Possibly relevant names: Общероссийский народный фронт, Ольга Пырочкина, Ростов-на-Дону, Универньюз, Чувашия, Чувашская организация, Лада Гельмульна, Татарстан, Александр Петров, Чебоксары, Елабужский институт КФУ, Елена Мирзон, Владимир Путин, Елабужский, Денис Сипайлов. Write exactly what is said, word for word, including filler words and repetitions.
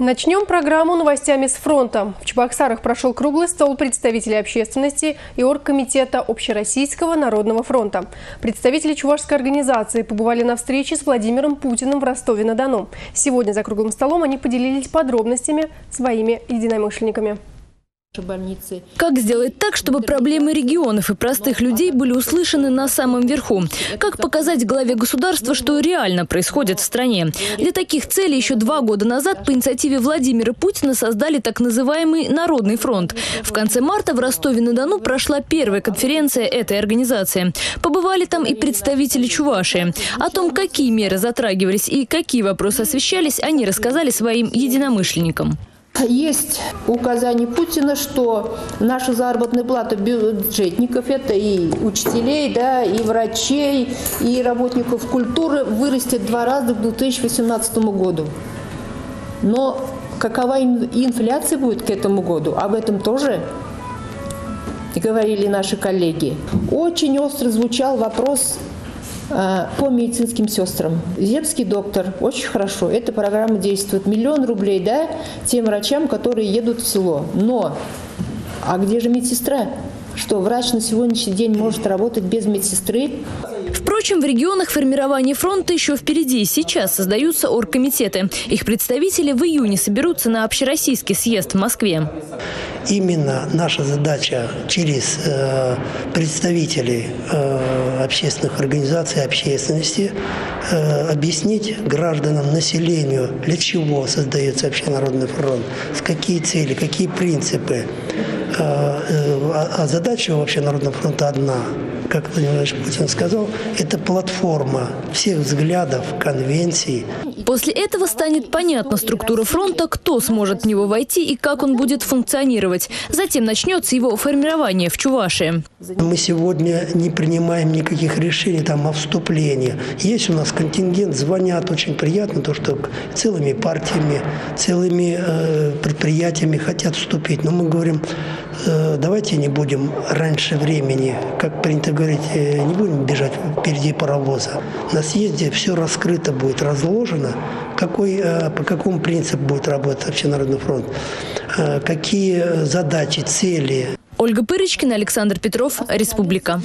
Начнем программу новостями с фронта. В Чебоксарах прошел круглый стол представителей общественности и оргкомитета Общероссийского народного фронта. Представители Чувашской организации побывали на встрече с Владимиром Путиным в Ростове-на-Дону. Сегодня за круглым столом они поделились подробностями с своими единомышленниками. Как сделать так, чтобы проблемы регионов и простых людей были услышаны на самом верху? Как показать главе государства, что реально происходит в стране? Для таких целей еще два года назад по инициативе Владимира Путина создали так называемый «Народный фронт». В конце марта в Ростове-на-Дону прошла первая конференция этой организации. Побывали там и представители Чувашии. О том, какие меры затрагивались и какие вопросы освещались, они рассказали своим единомышленникам. Есть указание Путина, что наша заработная плата бюджетников, это и учителей, да, и врачей, и работников культуры, вырастет два раза к две тысячи восемнадцатому году. Но какова инфляция будет к этому году, об этом тоже говорили наши коллеги. Очень остро звучал вопрос по медицинским сестрам. Земский доктор, очень хорошо, эта программа действует. Миллион рублей, да, тем врачам, которые едут в село. Но, а где же медсестра? Что врач на сегодняшний день может работать без медсестры? Впрочем, в регионах формирование фронта еще впереди. Сейчас создаются оргкомитеты. Их представители в июне соберутся на Общероссийский съезд в Москве. Именно наша задача через э, представителей э, общественных организаций, общественности э, объяснить гражданам, населению, для чего создается Общенародный фронт, с какие цели, какие принципы. Э, э, а задача Общенародного фронта одна. Как Владимир Путин сказал, это платформа всех взглядов, конвенций. После этого станет понятна структура фронта, кто сможет в него войти и как он будет функционировать. Затем начнется его формирование в Чувашии. Мы сегодня не принимаем никаких решений там, о вступлении. Есть у нас контингент, звонят, очень приятно, то, что целыми партиями, целыми э, предприятиями хотят вступить. Но мы говорим, э, давайте не будем раньше времени, как принято говорить, Говорить, не будем бежать впереди паровоза. На съезде все раскрыто будет, разложено, какой, по какому принципу будет работать Общенародный фронт, какие задачи, цели. Ольга Пырочкина, Александр Петров, Республика.